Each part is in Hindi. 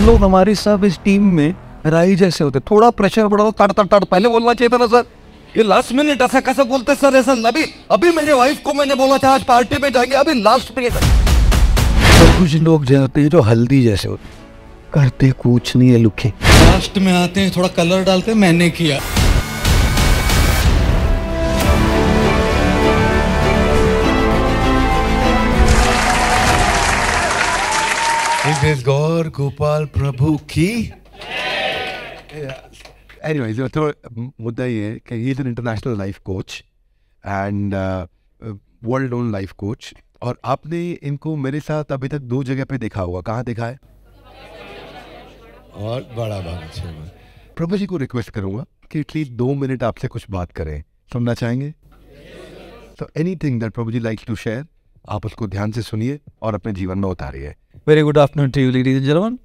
हम लोग हमारी सब इस टीम में राई जैसे होते, थोड़ा प्रेशर पड़ा तो तड़ तड़ तड़ पहले बोलना चाहिए था ना सर, ये लास्ट मिनट ऐसा कैसे बोलते सर, ऐसा नबी अभी मेरे वाइफ को मैंने बोला था आज पार्टी में जाएंगे, अभी लास्ट में सर। कुछ लोग जो होते हैं जो हल्दी जैसे होते, करते कुछ नहीं है, लुके लास्ट में आते हैं, थोड़ा कलर डालते मैंने किया। गौर गोपाल प्रभु की एनीवेज, तो मुद्दा ये है कि he is an international life coach and world own life coach, और आपने इनको मेरे साथ अभी तक 2 जगह पे देखा होगा। कहाँ देखा है? और बड़ा बात है। प्रभु जी को रिक्वेस्ट करूँगा कि एटलीस्ट 2 मिनट आपसे कुछ बात करें, सुनना चाहेंगे? So anything that Prabhu ji likes to share, आप उसको ध्यान से सुनिए और अपने जीवन में उतारिए। Very good afternoon to you ladies and gentleman.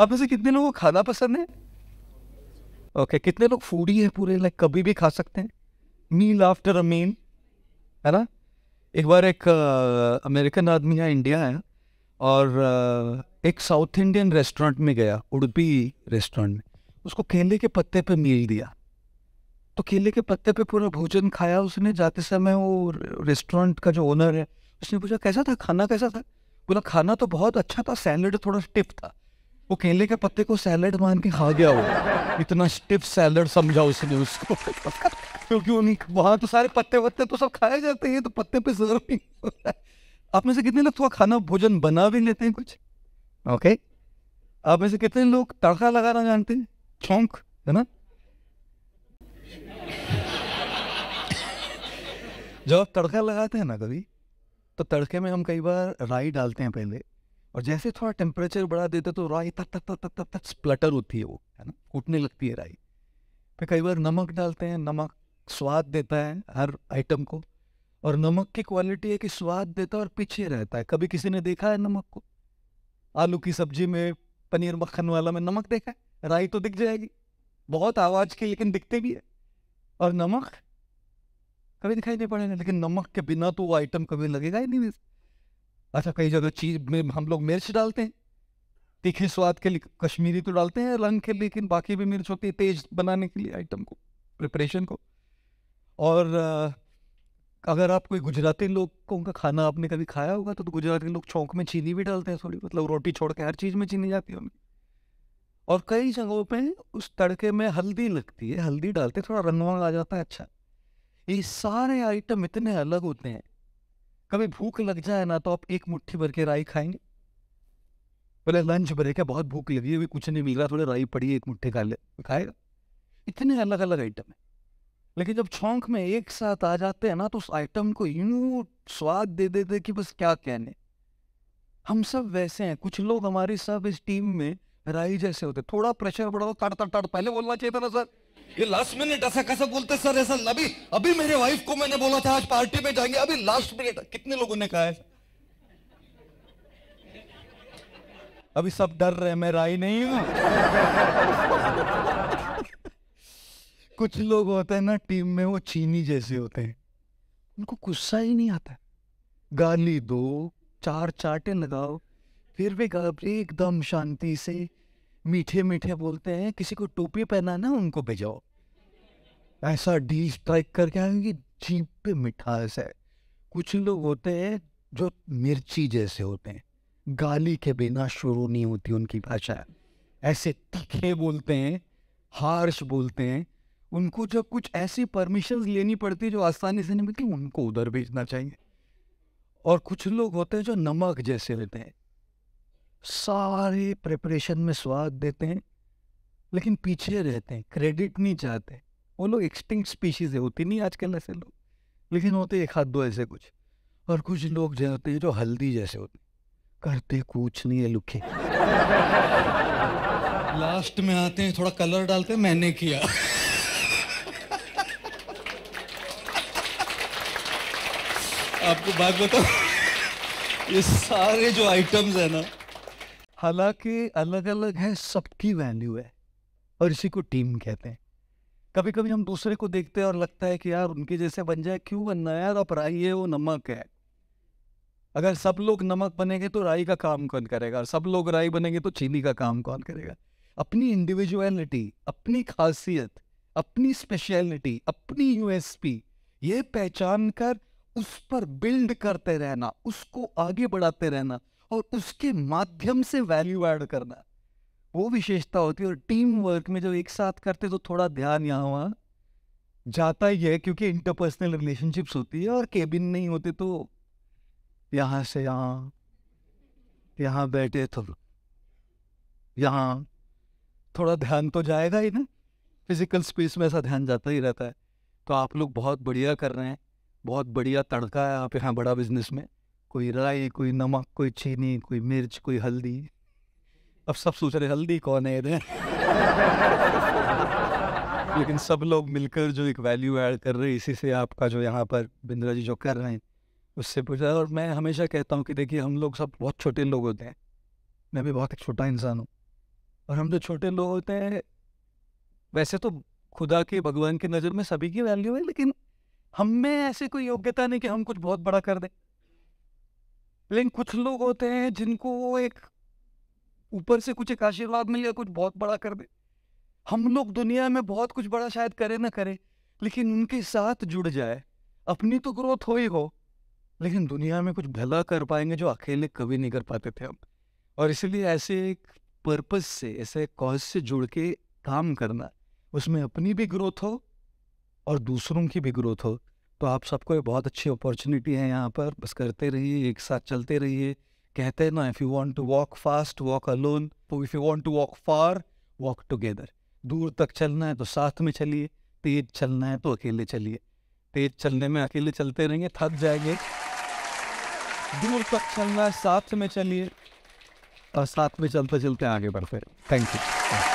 आप में से कितने लोगों को खाना पसंद है? ओके, कितने लोग फूडी है पूरे, लाइक कभी भी खा सकते हैं, मील आफ्टर अ मील, है ना? एक बार एक अमेरिकन आदमी है, इंडिया है, और एक साउथ इंडियन रेस्टोरेंट में गया, उडुपी रेस्टोरेंट में, उसको केले के पत्ते पे मील दिया, तो केले के पत्ते पे पूरा भोजन खाया उसने। जाते समय वो रेस्टोरेंट का जो ओनर है उसने पूछा कैसा था खाना, कैसा था? बोला खाना तो बहुत अच्छा था, सैलड थोड़ा स्टिफ था। वो केले के पत्ते को सैलड मान के खा गया, वो इतना स्टिफ सैलड समझा उसने उसको, क्योंकि उन्हें वहाँ तो सारे पत्ते वत्ते तो सब खाए जाते हैं, तो पत्ते पे जरूर नहीं हो रहा है। आप में से कितने लोग थोड़ा खाना भोजन बना भी लेते हैं कुछ? ओके, आप में से कितने लोग तड़का लगाना जानते हैं, छौंक, है ना? जब आप तड़का लगाते हैं ना कभी, तो तड़के में हम कई बार राई डालते हैं पहले, और जैसे थोड़ा टेम्परेचर बढ़ा देते तो राई तक तक तक तक तक स्प्लटर होती है वो, है ना, कूटने लगती है राई। फिर कई बार नमक डालते हैं, नमक स्वाद देता है हर आइटम को, और नमक की क्वालिटी है कि स्वाद देता है और पीछे रहता है। कभी किसी ने देखा है नमक को? आलू की सब्जी में, पनीर मक्खन वाला में नमक देखा है? राई तो दिख जाएगी, बहुत आवाज़ की, लेकिन दिखते भी है, और नमक कभी दिखाई नहीं पड़ेगा, लेकिन नमक के बिना तो वो आइटम कभी लगेगा ही नहीं। अच्छा, कई जगह चीज़ में हम लोग मिर्च डालते हैं, तीखे स्वाद के लिए, कश्मीरी तो डालते हैं रंग के लिए, लेकिन बाकी भी मिर्च होती है तेज बनाने के लिए आइटम को, प्रिपरेशन को। और अगर आप कोई गुजराती लोगों का खाना आपने कभी खाया होगा, तो गुजराती लोग चौंक में चीनी भी डालते हैं थोड़ी, मतलब रोटी छोड़ के हर चीज़ में चीनी जाती है उनकी। और कई जगहों पर उस तड़के में हल्दी लगती है, हल्दी डालते हैं, थोड़ा रंग वंग आ जाता है। अच्छा, ये सारे आइटम इतने अलग होते हैं, कभी भूख लग जाए ना तो आप एक मुट्ठी भर के राई खाएंगे। पहले लंच ब्रेक है, बहुत भूख लगी है, कुछ नहीं मिल रहा, थोड़ी राई पड़ी है, एक मुट्ठी खा ले, खाएगा। इतने अलग अलग आइटम है, लेकिन जब छौंक में एक साथ आ जाते हैं ना, तो उस आइटम को यूं स्वाद दे देते कि बस क्या कहने। हम सब वैसे हैं, कुछ लोग हमारी सब इस टीम में राई जैसे होते, थोड़ा प्रेशर पड़ा तो तड़ तड़ तड़ पहले बोलना चाहिए था ना सर, ये लास्ट मिनट ऐसा कैसे बोलते सर, ऐसा नबी अभी मेरे वाइफ को मैंने बोला था आज पार्टी में जाएंगे, अभी लास्ट मिनट। कितने लोगों ने कहा है? अभी सब डर रहे, मैं राई नहीं हूं। कुछ लोग होते हैं ना टीम में, वो चीनी जैसे होते हैं, उनको गुस्सा ही नहीं आता, गाली दो, 4 चाटे लगाओ, फिर वे एकदम शांति से मीठे मीठे बोलते हैं। किसी को टोपी पहनाना उनको भेजाओ, ऐसा डी स्ट्राइक करके आएंगे, जीभ पे मिठास है। कुछ लोग होते हैं जो मिर्ची जैसे होते हैं, गाली के बिना शुरू नहीं होती उनकी भाषा, ऐसे तीखे बोलते हैं, हार्श बोलते हैं। उनको जब कुछ ऐसी परमिशन लेनी पड़ती है जो आसानी से नहीं मिलती, उनको उधर भेजना चाहिए। और कुछ लोग होते हैं जो नमक जैसे होते हैं, सारे प्रिपरेशन में स्वाद देते हैं लेकिन पीछे रहते हैं, क्रेडिट नहीं चाहते। वो लोग एक्सटिंक्ट स्पीशीज है, होती नहीं आजकल ऐसे लोग, लेकिन होते 1-2 ऐसे कुछ। और कुछ लोग जो होते हैं जो हल्दी जैसे होते, करते कुछ नहीं है, लुके लास्ट में आते हैं, थोड़ा कलर डालते हैं, मैंने किया। आपको बात बताओ, ये सारे जो आइटम्स है ना, हालांकि अलग अलग है, सबकी वैल्यू है, और इसी को टीम कहते हैं। कभी कभी हम दूसरे को देखते हैं और लगता है कि यार उनके जैसे बन जाए, क्यों बनना है यार, आप राई है, वो नमक है, अगर सब लोग नमक बनेंगे तो राई का काम कौन करेगा, और सब लोग राई बनेंगे तो चीनी का काम कौन करेगा। अपनी इंडिविजुअलिटी, अपनी खासियत, अपनी स्पेशलिटी, अपनी यूएसपी, ये पहचान कर उस पर बिल्ड करते रहना, उसको आगे बढ़ाते रहना और उसके माध्यम से वैल्यू ऐड करना, वो विशेषता होती है। और टीम वर्क में जब एक साथ करते तो थोड़ा ध्यान यहाँ वहाँ जाता ही है, क्योंकि इंटरपर्सनल रिलेशनशिप्स होती है और केबिन नहीं होते तो यहाँ से यहाँ, यहाँ बैठे तो यहाँ, थोड़ा ध्यान तो जाएगा ही ना, फिजिकल स्पेस में ऐसा ध्यान जाता ही रहता है। तो आप लोग बहुत बढ़िया कर रहे हैं, बहुत बढ़िया तड़का है आप यहाँ बड़ा बिजनेस में। कोई राई, कोई नमक, कोई चीनी, कोई मिर्च, कोई हल्दी। अब सब सोच रहे हल्दी कौन है लेकिन सब लोग मिलकर जो एक वैल्यू ऐड कर रहे हैं, इसी से आपका जो यहाँ पर बिंद्रा जी जो कर रहे हैं उससे पूछा। और मैं हमेशा कहता हूँ कि देखिए, हम लोग सब बहुत छोटे लोग होते हैं, मैं भी बहुत एक छोटा इंसान हूँ, और हम जो छोटे लोग होते हैं वैसे तो खुदा के, भगवान की नज़र में सभी की वैल्यू है, लेकिन हम में ऐसे कोई योग्यता नहीं कि हम कुछ बहुत बड़ा कर दें। लेकिन कुछ लोग होते हैं जिनको एक ऊपर से कुछ एक आशीर्वाद मिल गया, कुछ बहुत बड़ा कर दे। हम लोग दुनिया में बहुत कुछ बड़ा शायद करें ना करें, लेकिन उनके साथ जुड़ जाए, अपनी तो ग्रोथ हो ही हो, लेकिन दुनिया में कुछ भला कर पाएंगे जो अकेले कभी नहीं कर पाते थे हम। और इसलिए ऐसे एक पर्पज से, ऐसे कॉज से जुड़ के काम करना, उसमें अपनी भी ग्रोथ हो और दूसरों की भी ग्रोथ हो। तो आप सबको ये बहुत अच्छी अपॉर्चुनिटी है यहाँ पर, बस करते रहिए, एक साथ चलते रहिए। कहते हैं ना, if you want to walk fast walk alone, तो if you want to walk far walk together. दूर तक चलना है तो साथ में चलिए, तेज चलना है तो अकेले चलिए। तेज चलने में अकेले चलते रहेंगे, थक जाएंगे। दूर तक चलना है, साथ में चलिए, और साथ में चलते चलते आगे बढ़ते। Thank you.